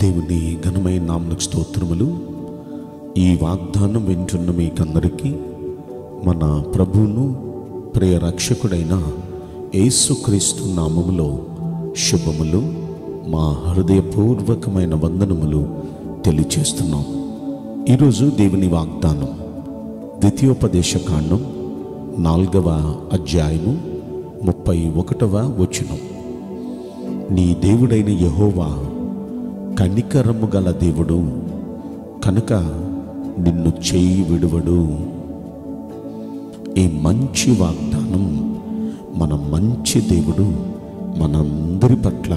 దేవుని ఘనమైన నామమునకు స్తోత్రములు. ఈ వాగ్దానం వింటున్న మీకందరికీ మన ప్రభువును ప్రియ రక్షకుడైన యేసుక్రీస్తు నామములో శుభములు, మా హృదయపూర్వకమైన వందనములు తెలియచేస్తున్నాం. ఈరోజు దేవుని వాగ్దానం ద్వితీయోపదేశకాండం 4వ అధ్యాయము 31వ వచనం. నీ దేవుడైన యెహోవా కనికరము గల దేవుడు కనుక నిన్ను చేయి విడువడు. ఈ మంచి వాగ్దానం మన మంచి దేవుడు మనందరి పట్ల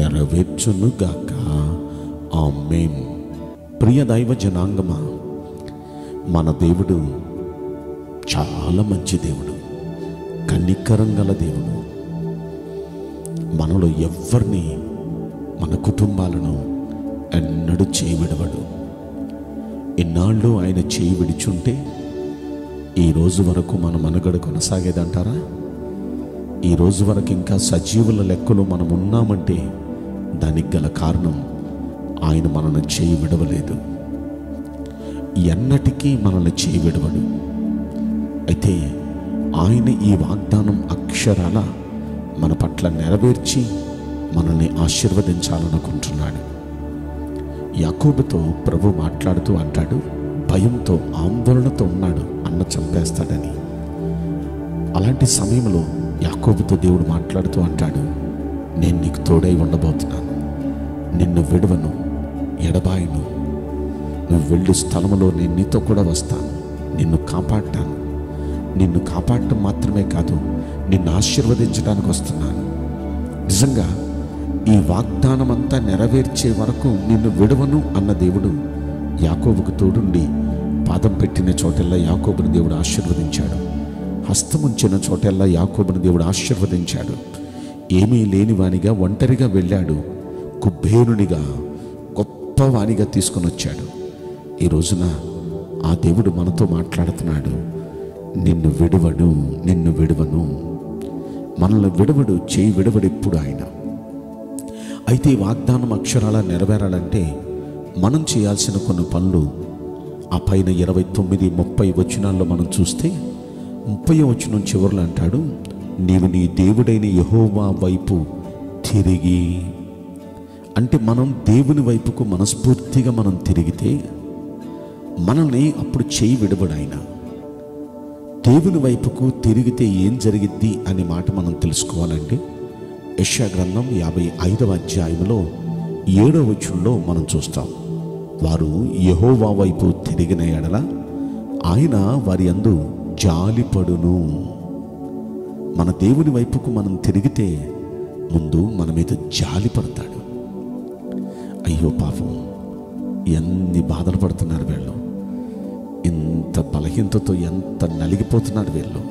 నెరవేర్చునుగాక. ఆమేన్. ప్రియ దైవ జనాంగమా, మన దేవుడు చాలా మంచి దేవుడు, కనికరం గల దేవుడు. మనలో ఎవరిని, మన కుటుంబాలను ఎన్నడూ చేయి విడవడు. ఎన్నాళ్ళు ఆయన చేయి విడిచుంటే ఈ రోజు వరకు మన మనుగడ కొనసాగేదంటారా? ఈ రోజు వరకు ఇంకా సజీవుల లెక్కలో మనం ఉన్నామంటే దానికి గల కారణం ఆయన మనల్ని చేయి విడవలేదు, ఎన్నటికీ మనల్ని చేయి విడవడు. అయితే ఆయన ఈ వాగ్దానం అక్షరాల మన పట్ల నెరవేర్చి మనల్ని ఆశీర్వదించాలనుకుంటున్నాడు. యాకోబుతో ప్రభు మాట్లాడుతూ అంటాడు, భయంతో ఆందోళనతో ఉన్నాడు, అన్న చంపేస్తాడని. అలాంటి సమయంలో యాకోబుతో దేవుడు మాట్లాడుతూ అంటాడు, నేను నీకు తోడై ఉండబోతున్నాను, నిన్ను విడవను, ఎడబాయను, నువ్వు వెళ్ళు స్థలంలో నేను నీతో కూడా వస్తాను, నిన్ను కాపాడతాను. నిన్ను కాపాడటం మాత్రమే కాదు, నిన్ను ఆశీర్వదించడానికి వస్తున్నాను. నిజంగా ఈ వాగ్దానమంతా నెరవేర్చే వరకు నిన్ను విడవను అన్న దేవుడు యాకోబుకు తోడుండి పాదం పెట్టిన చోటెల్లా యాకోబుని దేవుడు ఆశీర్వదించాడు, హస్తముంచిన చోటెల్లా యాకోబుని దేవుడు ఆశీర్వదించాడు. ఏమీ లేనివానిగా ఒంటరిగా వెళ్ళాడు, కుబ్బేరునిగా గొప్పవానిగా తీసుకొని వచ్చాడు. ఈ రోజున ఆ దేవుడు మనతో మాట్లాడుతున్నాడు, నిన్ను విడవను, నిన్ను విడవను. మనల్ని విడవడు, చేయి విడవడు ఎప్పుడు ఆయన. అయితే ఈ వాగ్దానం అక్షరాల నెరవేరాలంటే మనం చేయాల్సిన కొన్ని పనులు ఆ పైన 29, 30 వచనాల్లో మనం చూస్తే 30వ వచనం చివరిలో అంటాడు, నీవు నీ దేవుడైన యెహోవా వైపు తిరిగి. అంటే మనం దేవుని వైపుకు మనస్ఫూర్తిగా మనం తిరిగితే మనల్ని అప్పుడు చేయి విడవడు ఆయన. దేవుని వైపుకు తిరిగితే ఏం జరిగిద్ది అనే మాట మనం తెలుసుకోవాలంటే యెషయా గ్రంథం 55వ అధ్యాయంలో 7వ వచనంలో మనం చూస్తాం, వారు యెహోవా వైపు తిరిగిన ఎడల ఆయన వారి యందు జాలిపడును. మన దేవుని వైపుకు మనం తిరిగితే ముందు మన మీద జాలి పడతాడు. అయ్యో పాపం, ఎన్ని బాధలు పడుతున్నారు వీళ్ళు, ఇంత బలహీనతతో ఎంత నలిగిపోతున్నారు వీళ్ళు,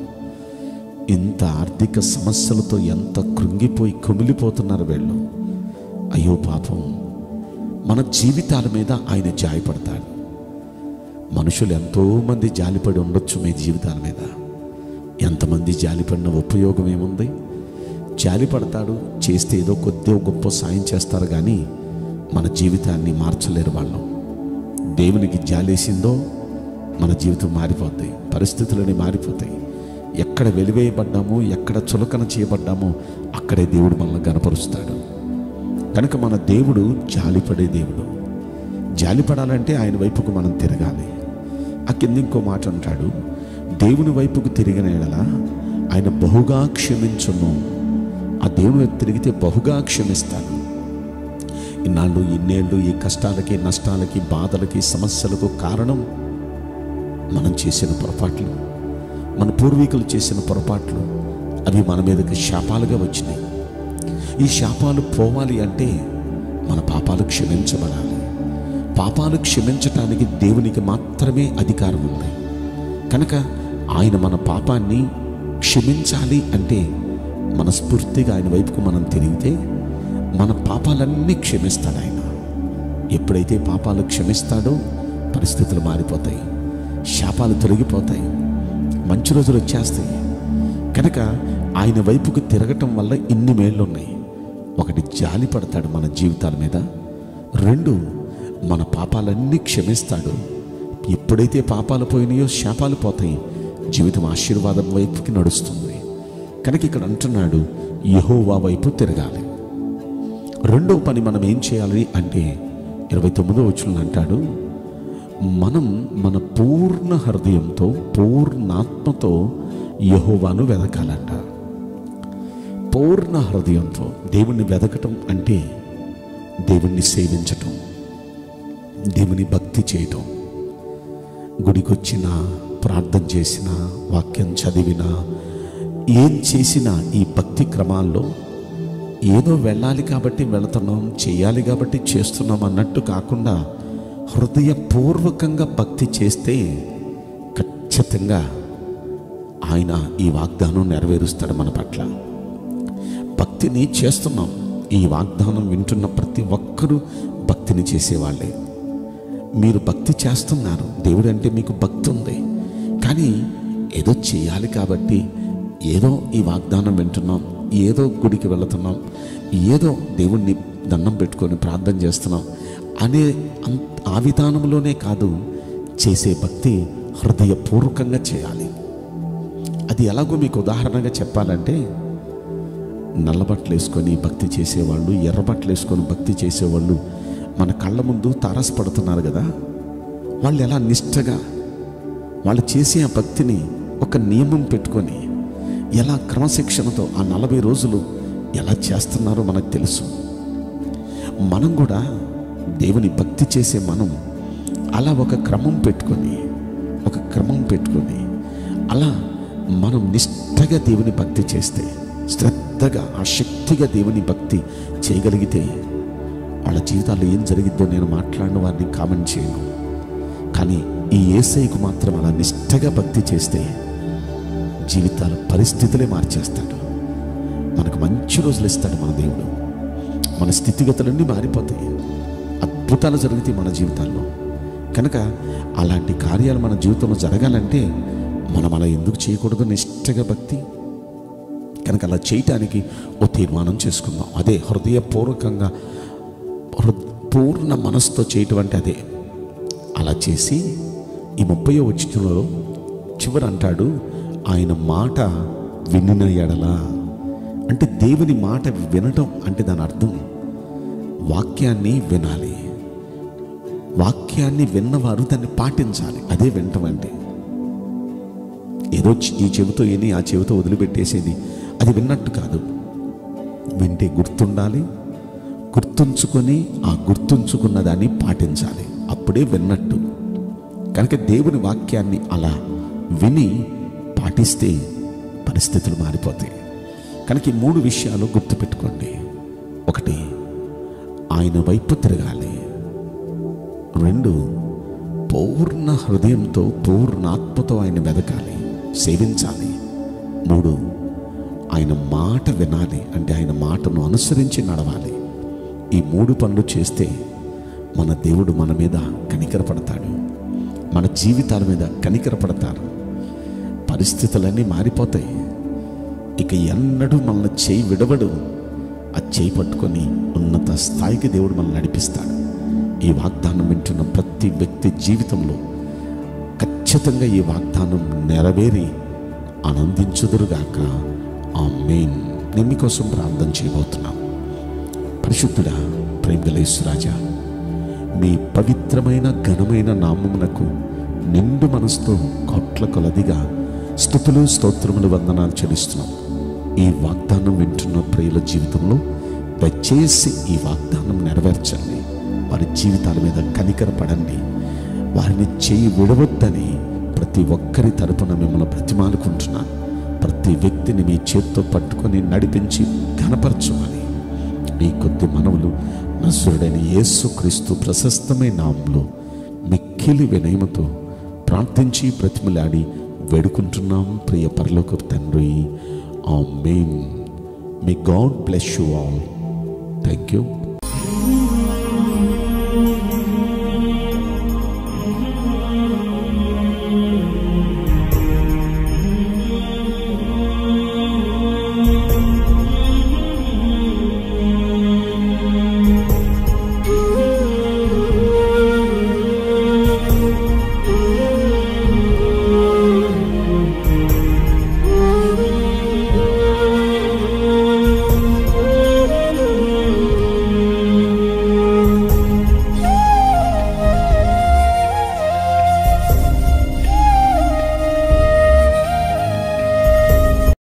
ఇంత ఆర్థిక సమస్యలతో ఎంత కృంగిపోయి కుమిలిపోతున్నారు వీళ్ళు, అయ్యో పాపం. మన జీవితాల మీద ఆయన జాలిపడతాడు. మనుషులు ఎంతోమంది జాలిపడి ఉండొచ్చు మీ జీవితాల మీద, ఎంతమంది జాలిపడిన ఉపయోగం ఏముంది? జాలిపడతాడు, చేస్తే ఏదో కొద్దిగా గొప్ప సాయం చేస్తారు, కానీ మన జీవితాన్ని మార్చలేరు వాళ్ళు. దేవునికి జాలేసిందో మన జీవితం మారిపోతాయి, పరిస్థితులని మారిపోతాయి. ఎక్కడ వెలివేయబడ్డామో, ఎక్కడ చులకన చేయబడ్డామో అక్కడే దేవుడు మనల్ని గణపరుస్తాడు. కనుక మన దేవుడు జాలిపడే దేవుడు. జాలిపడాలంటే ఆయన వైపుకు మనం తిరగాలి. ఆ కింద ఇంకో మాట అంటాడు, దేవుని వైపుకు తిరిగిన ఎడల ఆయన బహుగా క్షమించును. ఆ దేవుని వైపు తిరిగితే బహుగా క్షమిస్తాడు. ఇన్నాళ్ళు, ఇన్నేళ్ళు ఈ కష్టాలకి, నష్టాలకి, బాధలకి, సమస్యలకు కారణం మనం చేసిన పొరపాట్లు, మన పూర్వీకులు చేసిన పొరపాట్లు. అవి మన మీదకి శాపాలుగా వచ్చినాయి. ఈ శాపాలు పోవాలి అంటే మన పాపాలు క్షమించబడాలి. పాపాలు క్షమించటానికి దేవునికి మాత్రమే అధికారం ఉంది. కనుక ఆయన మన పాపాన్ని క్షమించాలి అంటే మనస్ఫూర్తిగా ఆయన వైపుకు మనం తిరిగితే మన పాపాలన్నీ క్షమిస్తాడు ఆయన. ఎప్పుడైతే పాపాలు క్షమిస్తాడో పరిస్థితులు మారిపోతాయి, శాపాలు తొలగిపోతాయి, మంచి రోజులు వచ్చేస్తాయి. కనుక ఆయన వైపుకు తిరగటం వల్ల ఇన్ని మేళ్ళు ఉన్నాయి. ఒకటి, జాలి పడతాడు మన జీవితాల మీద. రెండు, మన పాపాలన్నీ క్షమిస్తాడు. ఎప్పుడైతే పాపాలు పోయినాయో శాపాలు పోతాయి, జీవితం ఆశీర్వాదం వైపుకి నడుస్తుంది. కనుక ఇక్కడ అంటున్నాడు యెహోవా వైపు తిరగాలి. రెండో పని మనం ఏం చేయాలి అంటే 29వ వచనంలో అంటాడు, మనం మన పూర్ణ హృదయంతో పూర్ణాత్మతో యెహోవాను వెతకాలంట. పూర్ణ హృదయంతో దేవుణ్ణి వెతకటం అంటే దేవుణ్ణి సేవించటం, దేవుని భక్తి చేయటం. గుడికొచ్చిన, ప్రార్థన చేసిన, వాక్యం చదివిన, ఏం చేసినా ఈ భక్తి క్రమాల్లో ఏదో వెళ్ళాలి కాబట్టి వెళుతున్నాం, చేయాలి కాబట్టి చేస్తున్నాం అన్నట్టు కాకుండా హృదయపూర్వకంగా భక్తి చేస్తే ఖచ్చితంగా ఆయన ఈ వాగ్దానం నెరవేరుస్తాడు మన పట్ల. భక్తిని చేస్తున్నాం, ఈ వాగ్దానం వింటున్న ప్రతి ఒక్కరూ భక్తిని చేసేవాళ్ళే. మీరు భక్తి చేస్తున్నారు, దేవుడు అంటే మీకు భక్తి ఉంది. కానీ ఏదో చేయాలి కాబట్టి ఏదో ఈ వాగ్దానం వింటున్నాం, ఏదో గుడికి వెళుతున్నాం, ఏదో దేవుణ్ణి దండం పెట్టుకొని ప్రార్థన చేస్తున్నాం అనే ఆ విధానంలోనే కాదు, చేసే భక్తి హృదయపూర్వకంగా చేయాలి. అది ఎలాగో మీకు ఉదాహరణగా చెప్పాలంటే, నల్లబట్టలు వేసుకొని భక్తి చేసేవాళ్ళు, ఎర్రబట్టలు వేసుకొని భక్తి చేసేవాళ్ళు మన కళ్ళ ముందు తారసపడుతున్నారు కదా, వాళ్ళు ఎలా నిష్ఠగా వాళ్ళు చేసే ఆ భక్తిని ఒక నియమం పెట్టుకొని ఎలా క్రమశిక్షణతో ఆ 40 రోజులు ఎలా చేస్తున్నారో మనకు తెలుసు. మనం కూడా దేవుని భక్తి చేసే మనం అలా ఒక క్రమం పెట్టుకొని అలా మనం నిష్ఠగా దేవుని భక్తి చేస్తే, శ్రద్ధగా ఆసక్తిగా దేవుని భక్తి చేయగలిగితే వాళ్ళ జీవితాల్లో ఏం జరిగిద్దో నేను మాట్లాడిన వారిని కామెంట్ చేయను. కానీ ఈ యేసయ్యకు మాత్రం అలా నిష్ఠగా భక్తి చేస్తే జీవితాల పరిస్థితులే మార్చేస్తాడు. మనకు మంచి రోజులు ఇస్తాడు మన దేవుడు, మన స్థితిగతులన్నీ మారిపోతాయి, అద్భుతాలు జరుగుతాయి మన జీవితాల్లో. కనుక అలాంటి కార్యాలు మన జీవితంలో జరగాలంటే మనం అలా ఎందుకు చేయకూడదు, నిష్ఠగా భక్తి. కనుక అలా చేయటానికి ఓ తీర్మానం చేసుకుందాం. అదే హృదయపూర్వకంగా పూర్ణ మనసుతో చేయటం అంటే అదే. అలా చేసి ఈ 30వ వచనంలో చివరి అంటాడు, ఆయన మాట వినిన ఎడల. అంటే దేవుని మాట వినటం అంటే దాని అర్థం వాక్యాన్ని వినాలి, వాక్యాన్ని విన్నవారు దాన్ని పాటించాలి. అదే వినటం అంటే ఏదో ఈ చెవితో ఏని ఆ చెవితో వదిలిపెట్టేసేది అది విన్నట్టు కాదు. వింటే గుర్తుండాలి, గుర్తుంచుకొని ఆ గుర్తుంచుకున్న దాన్ని పాటించాలి, అప్పుడే విన్నట్టు. కనుక దేవుని వాక్యాన్ని అలా విని పాటిస్తే పరిస్థితులు మారిపోతాయి. కనుక ఈ 3 విషయాలు గుర్తుపెట్టుకోండి. 1, ఆయన వైపు తిరగాలి. 2, పూర్ణ హృదయంతో పూర్ణాత్మతో ఆయన వెతకాలి, సేవించాలి. 3, ఆయన మాట వినాలి, అంటే ఆయన మాటను అనుసరించి నడవాలి. ఈ 3 పనులు చేస్తే మన దేవుడు మన మీద కనికరపడతాడు, మన జీవితాల మీద కనికరపడతారు, పరిస్థితులన్నీ మారిపోతాయి. ఇక ఎన్నడూ మనల్ని చేయి విడవడు, ఆ చేయి పట్టుకొని ఉన్నత స్థాయికి దేవుడు మనల్ని నడిపిస్తాడు. ఈ వాగ్దానం వింటున్న ప్రతి వ్యక్తి జీవితంలో ఖచ్చితంగా ఈ వాగ్దానం నెరవేరి ఆనందించుదురుగాక. ఆమేన్. నేను మీకోసం ప్రార్థన చేయబోతున్నాను. పరిశుద్ధుడా, ప్రేమగలేశ్వరాజా, మీ పవిత్రమైన ఘనమైన నామమునకు నిండు మనసుతో కోట్ల కొలదిగా స్తుతులు స్తోత్రములు వందనాలు చెల్లిస్తున్నాం. ఈ వాగ్దానం వింటున్న ప్రియుల జీవితంలో దయచేసి ఈ వాగ్దానం నెరవేర్చండి, వారి జీవితాల మీద కనికరపడండి, వారిని చేయి విడవద్దని ప్రతి ఒక్కరి తరపున మిమ్మల్ని బ్రతిమాలుకుంటున్నాను. ప్రతి వ్యక్తిని మీ చేత్తో పట్టుకొని నడిపించి ఘనపరచుమని మీ కొద్ది మనవులు నజరుడైన యేసుక్రీస్తు ప్రశస్తమైన నామములో మిక్కిలి వినయముతో ప్రార్థించి ప్రతిమలాడి వేడుకుంటున్నాం ప్రియ పరలోకపు తండ్రి. Amen. May God bless you all. Thank you.